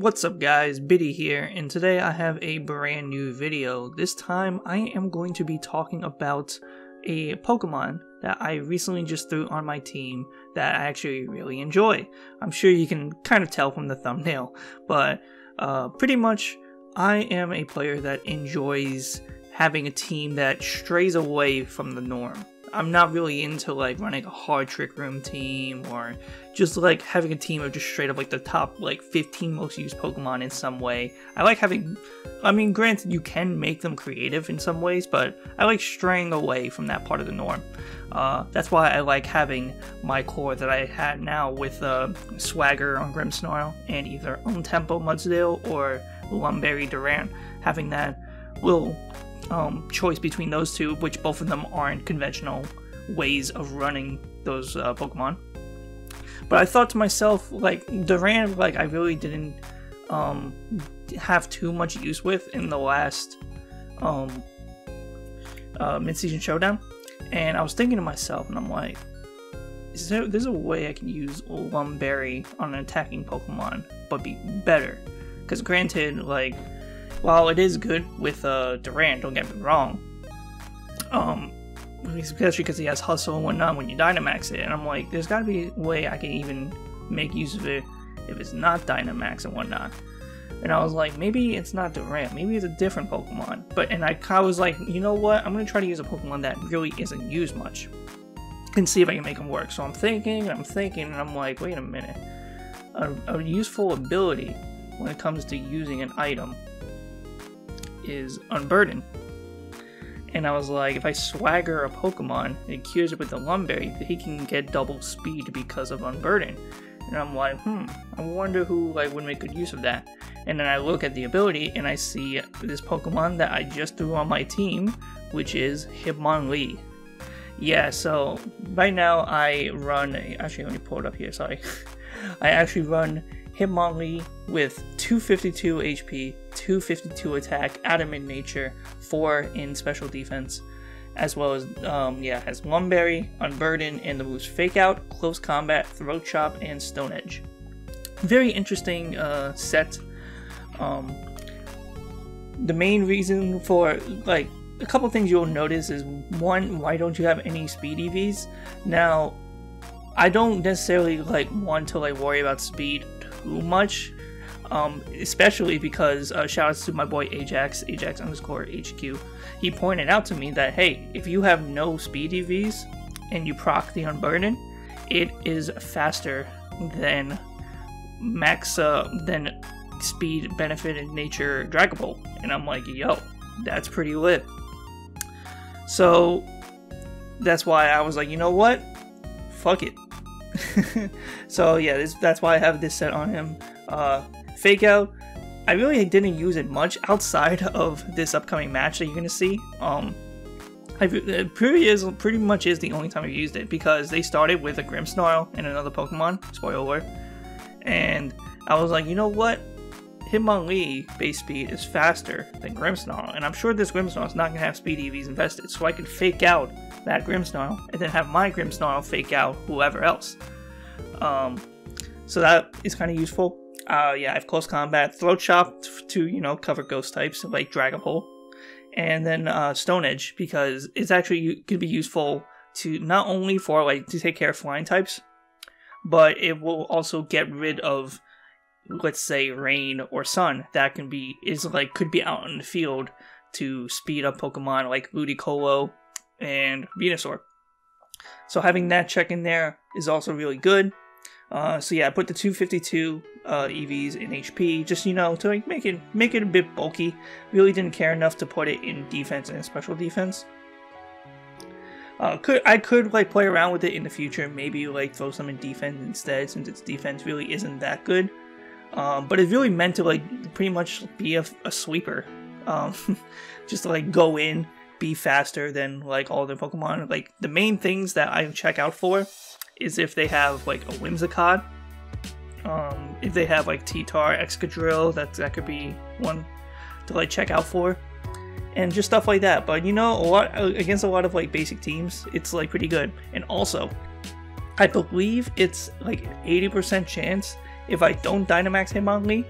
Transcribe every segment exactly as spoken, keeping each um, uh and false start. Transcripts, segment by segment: What's up guys, Biddy here, and today I have a brand new video. This time I am going to be talking about a Pokemon that I recently just threw on my team that I actually really enjoy. I'm sure you can kind of tell from the thumbnail, but uh, pretty much I am a player that enjoys having a team that strays away from the norm. I'm not really into like running a hard trick room team or just like having a team of just straight up like the top like fifteen most used Pokemon in some way. I like having, I mean granted you can make them creative in some ways, but I like straying away from that part of the norm. Uh, that's why I like having my core that I had now with uh, Swagger on Grimmsnarl and either Own Tempo Mudsdale or Lumberry Durant, having that little Um, choice between those two, which both of them aren't conventional ways of running those uh, Pokemon. But I thought to myself, like, Durant, like, I really didn't um, have too much use with in the last um, uh, Mid-Season Showdown. And I was thinking to myself, and I'm like, is there, there's a way I can use Lumberry on an attacking Pokemon, but be better. Because granted, like, while it is good with uh, Durant, don't get me wrong, um, especially because he has hustle and whatnot when you Dynamax it, and I'm like, there's gotta be a way I can even make use of it if it's not Dynamax and whatnot. And I was like, maybe it's not Durant, maybe it's a different Pokemon. But and I, I was like, you know what, I'm gonna try to use a Pokemon that really isn't used much and see if I can make him work. So I'm thinking, and I'm thinking, and I'm like, wait a minute, a, a useful ability when it comes to using an item is Unburden. And I was like, if I swagger a Pokemon and it cures it with the Lumberry, he can get double speed because of Unburden. And I'm like, hmm, I wonder who like would make good use of that. And then I look at the ability and I see this Pokemon that I just threw on my team, which is Hitmonlee. Yeah, so right now I run, actually let me pull it up here, sorry. I actually run Hitmonlee with two fifty-two H P, two fifty-two attack, adamant nature, four in special defense, as well as, um, yeah, has Lumberry, Unburden, and the moves Fake Out, Close Combat, Throat Chop, and Stone Edge. Very interesting uh, set. Um, the main reason for, like, a couple things you'll notice is, one, why don't you have any speed E Vs? Now, I don't necessarily, like, want to, like, worry about speed too much, um, especially because uh, shoutouts to my boy Ajax, Ajax underscore H Q. He pointed out to me that, hey, if you have no speed E Vs and you proc the Unburden, it is faster than max uh, than speed benefit in nature Dragapult. And I'm like, yo, that's pretty lit. So that's why I was like, you know what, fuck it. So yeah, this, that's why I have this set on him. Uh, Fake Out, I really didn't use it much outside of this upcoming match that you're gonna see. Um, I've, it pretty, is, pretty much is the only time I've used it, because they started with a Grimmsnarl and another Pokemon, spoiler, and I was like, you know what, Hitmonlee base speed is faster than Grimmsnarl, and I'm sure this Grimmsnarl is not gonna have speed E Vs invested, so I could Fake Out that Grimmsnarl and then have my Grimmsnarl Fake Out whoever else. Um, so that is kind of useful. Uh, yeah, I have Close Combat, Throat Chop to, you know, cover ghost types like Dragapult, and then uh, Stone Edge, because it's actually could be useful to not only for like to take care of flying types, but it will also get rid of, let's say, rain or sun that can be is like could be out in the field to speed up Pokemon like Ludicolo and Venusaur. So having that check in there is also really good. Uh, so yeah, I put the two fifty-two uh, E Vs in H P, just, you know, to like, make it make it a bit bulky. Really didn't care enough to put it in defense and special defense. Uh, could I could like play around with it in the future, maybe like throw some in defense instead, since its defense really isn't that good. Um, but it's really meant to like pretty much be a, a sweeper, um, just to like go in, be faster than like all the Pokemon. Like the main things that I check out for is if they have like a Whimsicott, um, if they have like T-Tar, Excadrill, that that could be one to like check out for, and just stuff like that. But you know, a lot against a lot of like basic teams, it's like pretty good. And also, I believe it's like eighty percent chance if I don't Dynamax Hitmonlee,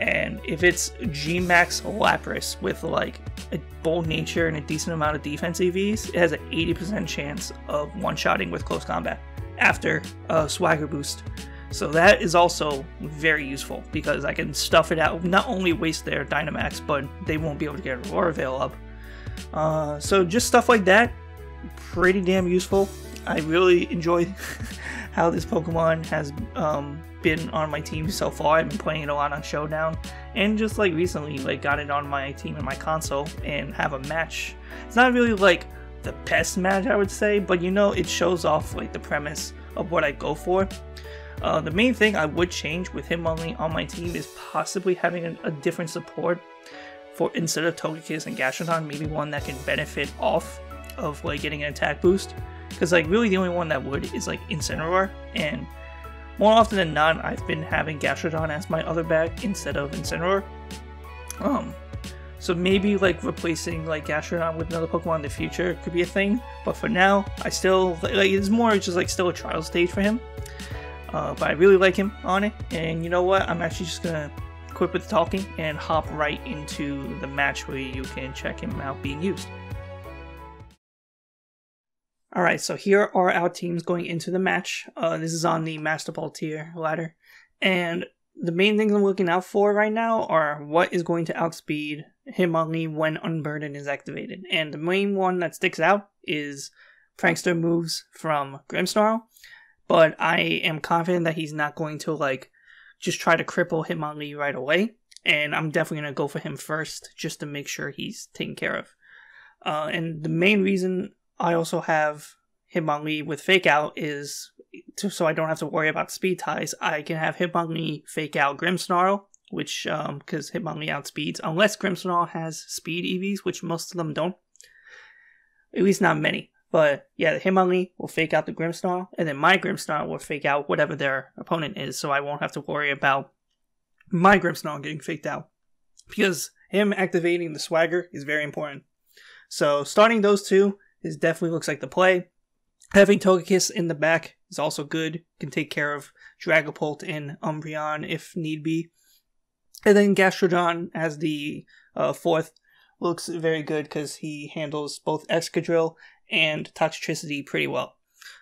And if it's G Max Lapras with like a bold nature and a decent amount of defense E Vs, it has an eighty percent chance of one-shotting with Close Combat after a Swagger boost. So that is also very useful because I can stuff it out, not only waste their Dynamax, but they won't be able to get Aurora Veil up. Uh, so just stuff like that, pretty damn useful. I really enjoy how this Pokemon has um, been on my team so far. I've been playing it a lot on Showdown, and just like recently, like got it on my team in my console and have a match. It's not really like the best match, I would say, but you know, it shows off like the premise of what I go for. Uh, the main thing I would change with Hitmonlee on my team is possibly having a, a different support for instead of Togekiss and Gastrodon, maybe one that can benefit off of like getting an attack boost. Because like really the only one that would is like Incineroar, and more often than not I've been having Gastrodon as my other bag instead of Incineroar. Um, so maybe like replacing like Gastrodon with another Pokemon in the future could be a thing. But for now, I still like it's more just like still a trial stage for him. Uh, but I really like him on it, and you know what, I'm actually just gonna quit with the talking and hop right into the match where you can check him out being used. Alright, so here are our teams going into the match. Uh, this is on the Master Ball tier ladder, and the main things I'm looking out for right now are what is going to outspeed Hitmonlee when Unburden is activated, and the main one that sticks out is Prankster moves from Grimmsnarl. But I am confident that he's not going to like just try to cripple Hitmonlee right away, and I'm definitely going to go for him first just to make sure he's taken care of. Uh, and the main reason I also have Hitmonlee with Fake Out is to, so I don't have to worry about speed ties. I can have Hitmonlee Fake Out Grimmsnarl, which um, because Hitmonlee outspeeds, unless Grimmsnarl has speed E Vs, which most of them don't, at least not many. But yeah, Hitmonlee will Fake Out the Grimmsnarl, and then my Grimmsnarl will Fake Out whatever their opponent is, so I won't have to worry about my Grimmsnarl getting faked out. Because him activating the Swagger is very important. So starting those two is definitely looks like the play. Having Togekiss in the back is also good. Can take care of Dragapult and Umbreon if need be. And then Gastrodon as the uh, fourth looks very good because he handles both Excadrill and Toxtricity pretty well.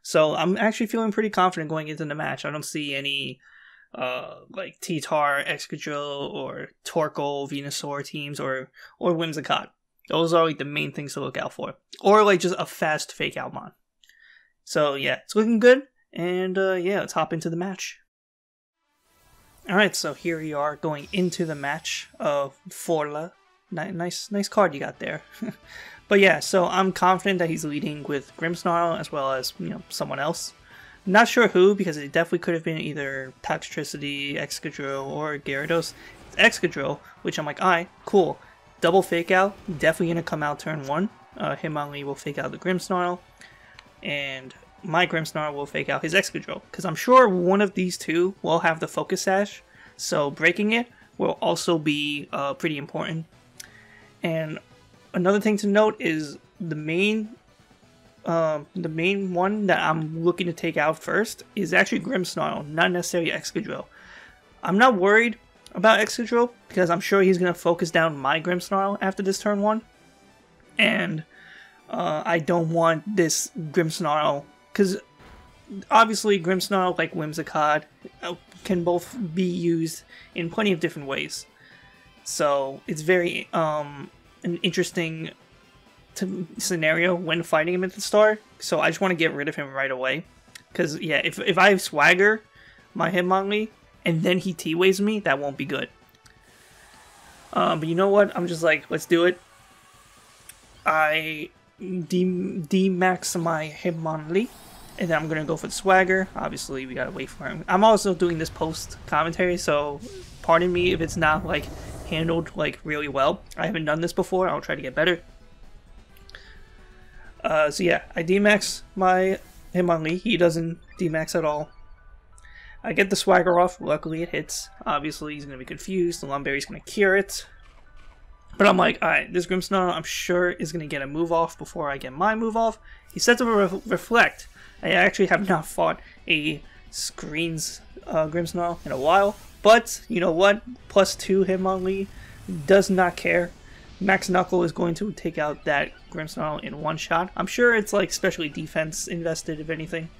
So I'm actually feeling pretty confident going into the match. I don't see any uh, like T-Tar, Excadrill, or Torkoal, Venusaur teams, or or Whimsicott. Those are like the main things to look out for. Or like just a fast Fake Out mon. So yeah, it's looking good. And uh, yeah, let's hop into the match. Alright, so here we are going into the match of Forla. Nice, nice card you got there. But yeah, so I'm confident that he's leading with Grimmsnarl as well as, you know, someone else. Not sure who, because it definitely could have been either Toxtricity, Excadrill, or Gyarados. It's Excadrill, which I'm like, alright, cool. Double Fake Out, definitely going to come out turn one. Uh, Hitmonlee will Fake Out the Grimmsnarl, and my Grimmsnarl will Fake Out his Excadrill, because I'm sure one of these two will have the Focus Sash, so breaking it will also be uh, pretty important. And another thing to note is the main uh, the main one that I'm looking to take out first is actually Grimmsnarl, not necessarily Excadrill. I'm not worried about Excadrill because I'm sure he's going to focus down my Grimmsnarl after this turn one. And uh, I don't want this Grimmsnarl, because obviously Grimmsnarl, like Whimsicott, can both be used in plenty of different ways. So it's very... Um, an interesting t scenario when fighting him at the start, so I just want to get rid of him right away. Because, yeah, if, if I Swagger my Hitmonlee and then he T-Waves me, that won't be good. Uh, but you know what? I'm just like, let's do it. I D-Max my Hitmonlee, and then I'm going to go for the Swagger. Obviously, we got to wait for him. I'm also doing this post-commentary, so pardon me if it's not, like, handled like really well. I haven't done this before. I'll try to get better. Uh, so yeah, I D-Max my Hitmonlee. He doesn't D-Max at all. I get the Swagger off. Luckily it hits. Obviously he's going to be confused. The Lumberry's going to cure it. But I'm like, alright, this Grimmsnarl I'm sure is going to get a move off before I get my move off. He sets up a re Reflect. I actually have not fought a Screens uh, Grimmsnarl in a while. But you know what? Plus two Hitmonlee does not care. Max Knuckle is going to take out that Grimmsnarl in one shot. I'm sure it's like specially defense invested, if anything.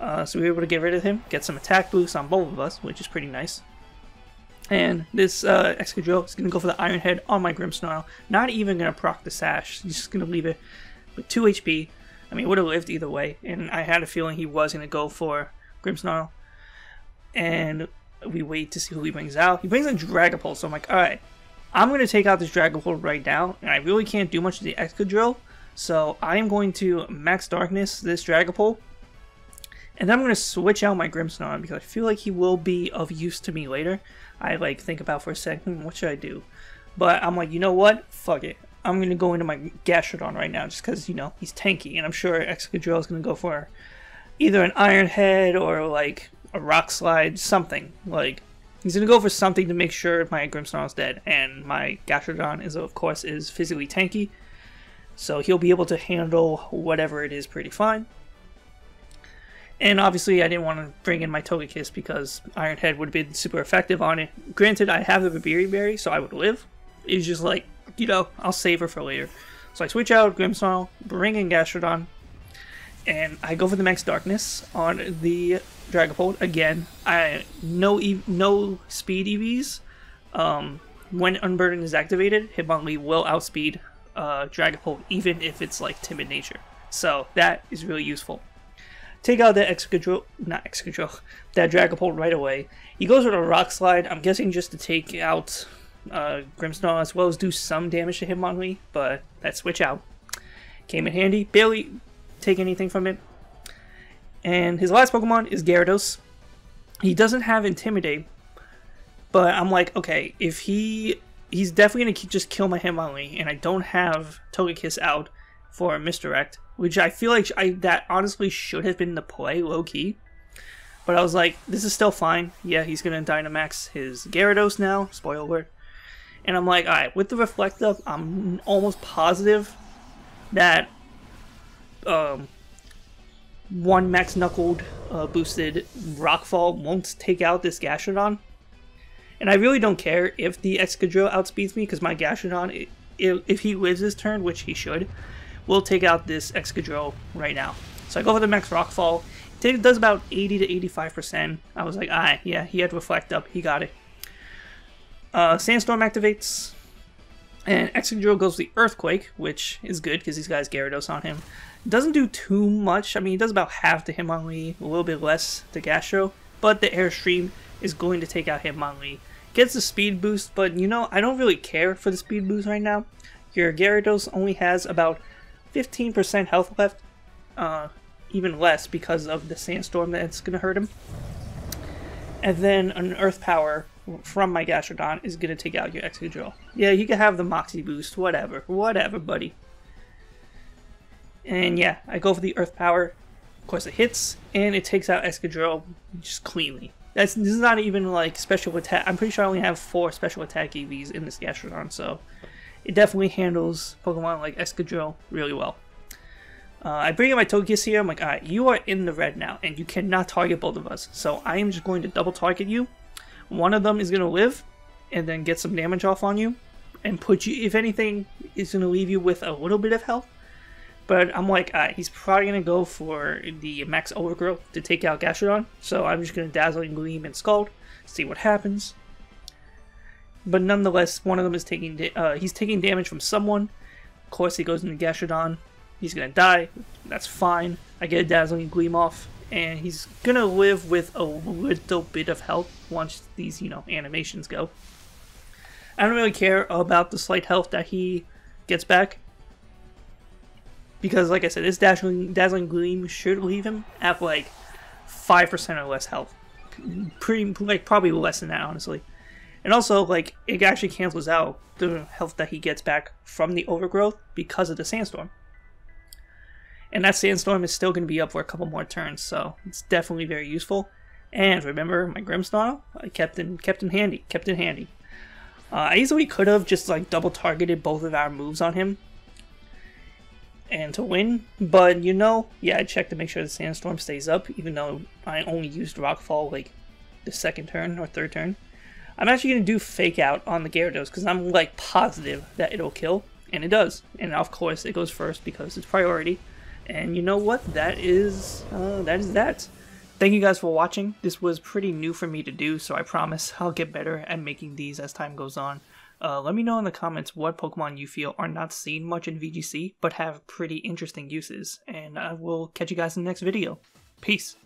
Uh, so we were able to get rid of him, get some attack boosts on both of us, which is pretty nice. And this uh, Excadrill is going to go for the Iron Head on my Grimmsnarl. Not even going to proc the Sash. He's just going to leave it with two H P. I mean, would have lived either way. And I had a feeling he was going to go for Grimmsnarl. And we wait to see who he brings out. He brings in Dragapult, so I'm like, alright. I'm going to take out this Dragapult right now, and I really can't do much to the Excadrill, so I am going to Max Darkness this Dragapult, and then I'm going to switch out my Grimmsnarl because I feel like he will be of use to me later. I like think about for a second, what should I do? But I'm like, you know what? Fuck it. I'm going to go into my Gastrodon right now just because, you know, he's tanky, and I'm sure Excadrill is going to go for either an Iron Head or like a Rock Slide, something like. He's going to go for something to make sure my Grimmsnarl is dead, and my Gastrodon is, of course, is physically tanky, so he'll be able to handle whatever it is pretty fine. And obviously, I didn't want to bring in my Togekiss because Iron Head would have been super effective on it. Granted, I have the Babiri Berry, so I would live. It's just like, you know, I'll save her for later. So I switch out Grimmsnarl, bring in Gastrodon, and I go for the Max Darkness on the Dragapult again. I no e no speed E Vs. Um, when Unburden is activated, Hitmonlee will outspeed uh, Dragapult, even if it's like timid nature. So that is really useful. Take out that Excadrill, not Excadrill, that Dragapult right away. He goes with a Rock Slide. I'm guessing just to take out uh, Grimmsnarl as well as do some damage to Hitmonlee, but that switch out came in handy. Barely take anything from it. And his last Pokemon is Gyarados. He doesn't have Intimidate, but I'm like, okay, if he... He's definitely going to just kill my Hitmonlee, and I don't have Togekiss out for a Misdirect, which I feel like I, that honestly should have been the play, low-key. But I was like, this is still fine. Yeah, he's going to Dynamax his Gyarados now, spoiler alert. And I'm like, alright, with the Reflect up, I'm almost positive that... Um... one Max Knuckled uh, boosted Rockfall won't take out this Gastrodon. And I really don't care if the Excadrill outspeeds me because my Gastrodon, if he lives his turn, which he should, will take out this Excadrill right now. So I go for the Max Rockfall. It does about eighty to eighty-five percent. I was like, ah, yeah, he had Reflect up. He got it. Uh, Sandstorm activates. And Excadrill goes to the Earthquake, which is good because he's got his Gyarados on him. Doesn't do too much. I mean, he does about half to Hitmonlee, a little bit less to Gastro, but the Airstream is going to take out Hitmonlee. Gets the speed boost, but you know, I don't really care for the speed boost right now. Your Gyarados only has about fifteen percent health left, uh, even less because of the Sandstorm that's going to hurt him. And then an Earth Power from my Gastrodon is going to take out your Excadrill. Yeah, you can have the Moxie boost, whatever, whatever, buddy. And yeah, I go for the Earth Power. Of course, it hits, and it takes out Excadrill just cleanly. That's, this is not even like special attack. I'm pretty sure I only have four special attack E Vs in this Gastrodon, so it definitely handles Pokemon like Excadrill really well. Uh, I bring in my Togekiss here. I'm like, alright, you are in the red now, and you cannot target both of us. So I am just going to double target you. One of them is going to live, and then get some damage off on you, and put you, if anything, it's going to leave you with a little bit of health. But I'm like, alright, he's probably going to go for the Max Overgrowth to take out Gastrodon. So I'm just going to Dazzling Gleam and Scald, see what happens. But nonetheless, one of them is taking, uh, he's taking damage from someone. Of course, he goes into Gastrodon. He's going to die. That's fine. I get a Dazzling Gleam off. And he's going to live with a little bit of health once these, you know, animations go. I don't really care about the slight health that he gets back. Because, like I said, this Dazzling, Dazzling Gleam should leave him at, like, five percent or less health. Pretty, like, probably less than that, honestly. And also, like, it actually cancels out the health that he gets back from the Overgrowth because of the Sandstorm. And that Sandstorm is still going to be up for a couple more turns, so it's definitely very useful. And remember, my Grimmsnarl, I kept in, kept in handy, kept in handy. Uh, I easily could have just, like, double-targeted both of our moves on him and to win, but you know, yeah, I checked to make sure the Sandstorm stays up, even though I only used Rockfall like the second turn or third turn. I'm actually going to do Fake Out on the Gyarados because I'm like positive that it'll kill, and it does. And of course it goes first because it's priority. And you know what? That is uh, that is that. Thank you guys for watching. This was pretty new for me to do, so I promise I'll get better at making these as time goes on. Uh, let me know in the comments what Pokemon you feel are not seen much in V G C, but have pretty interesting uses. And I will catch you guys in the next video. Peace!